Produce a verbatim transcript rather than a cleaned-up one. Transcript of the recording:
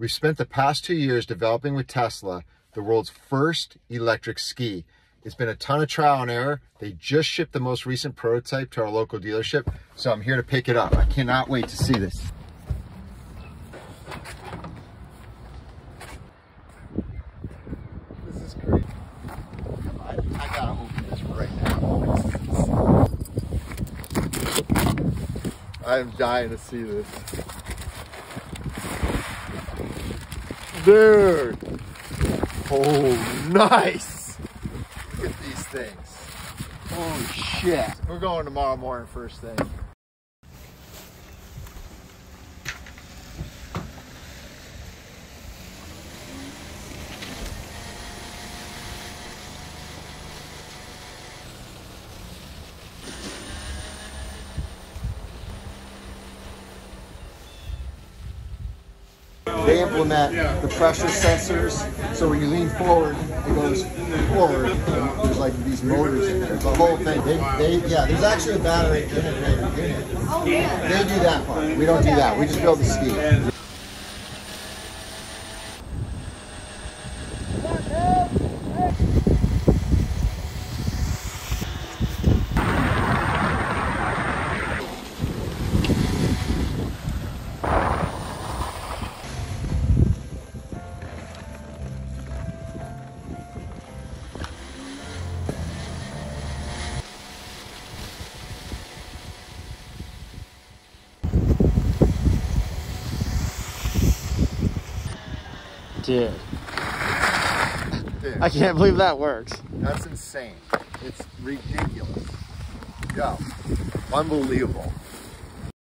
We've spent the past two years developing with Tesla the world's first electric ski. It's been a ton of trial and error. They just shipped the most recent prototype to our local dealership, so I'm here to pick it up. I cannot wait to see this. This is great. Come on, I gotta open this right now. I'm dying to see this. Dude! Oh, nice! Look at these things. Holy shit. We're going tomorrow morning first thing. They implement the pressure sensors, so when you lean forward, it goes forward, and there's like these motors in there. The whole thing, they, they, yeah, there's actually a battery in it. In it. Oh, yeah. They do that part. We don't do that. We just build the ski. Dude. Dude. I can't believe that works. That's insane. It's ridiculous. Yo, unbelievable.